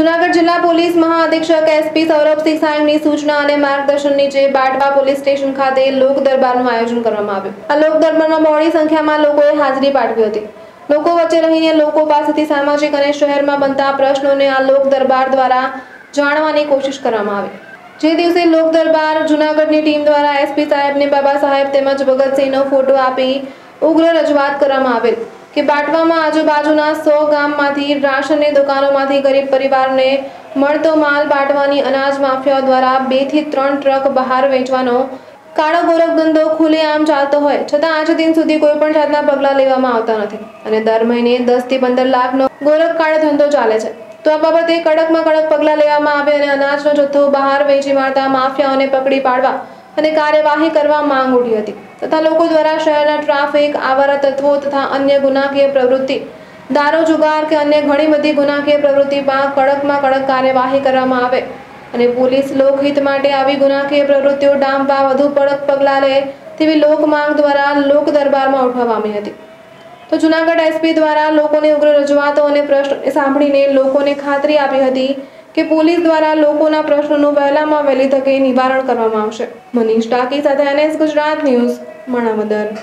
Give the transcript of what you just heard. જુનાગઢ જિલ્લા police મહાઅધિક્ષક SP Saurabhsinh સાહેબની સૂચના અને માર્ગદર્શન નીચે બાટવા પોલીસ સ્ટેશન ખાતે લોક દરબારનું આયોજન કરવામાં આવ્યું. આ લોક દરબારમાં મોટી સંખ્યામાં લોકોએ હાજરી પાઠવી હતી. લોકો વચ્ચે રહીને લોકો પાસેથી સામાજિક અને શહેરમાં બનતા પ્રશ્નોને આ લોક દરબાર દ્વારા જાણવાની કોશિશ કરવામાં આવી. જે દિવસે લોક દરબાર જુનાગઢની ટીમ દ્વારા એસપી સાહેબને બાબા સાહેબ તેમજ ભગતસિંહનો ફોટો આપી ઉગ્ર રજૂઆત કરવામાં આવેલ કે બાટવામાં આજુબાજુના 100 ગામમાંથી રાશનની દુકાનોમાંથી ગરીબ પરિવારને મળતો માલ બાટવાની અનાજ માફિયાઓ દ્વારા 2 થી 3 ટ્રક બહાર વેચવાનો કાળો ગોરખ ધંધો ખુલ્લેઆમ ચાલતો હોય છતાં આજ દિન સુધી કોઈ પણ જાતના પગલાં લેવામાં આવતા નથી અને દર મહિને 10 થી 15 લાખનો ગોરખ કાળો ધંધો ચાલે છે. तो आ बाबते कड़कमां कड़क पगला लेवामां आवे अने अनाजनो जथ्थो बहार वेची मारता माफियाओने पकड़ी पाड़वा अने कार्यवाही करवा मांग उठी हती तथा लोको द्वारा शहेरना ट्राफिक आवारा तत्वों तथा अन्य गुनाकीय प्रवृत्ति दारू जुगार के अन्य घणी बधी गुनाकीय प्रवृत्ति पर कड़कमां कड़क कार्यवाही करवामां आवे अने पोलीस लोकहित माटे आवी गुनाकीय प्रवृत्तिओ डामवा वधु कड़क पगला ले तेवी लोक मांग द्वारा लोक दरबारमां उठाववामां आवी हती. तो जूनागढ़ एसपी द्वारा लोगों ने उग्र रजूआतों ने प्रश्न सांभळीने लोगों ने खातरी आपी हती के पुलिस द्वारा लोगों प्रश्नों वहेलामां वहेली तके निवारण करवामां आवशे. मनीष टाकी साथे NS गुजरात न्यूज मणावદર.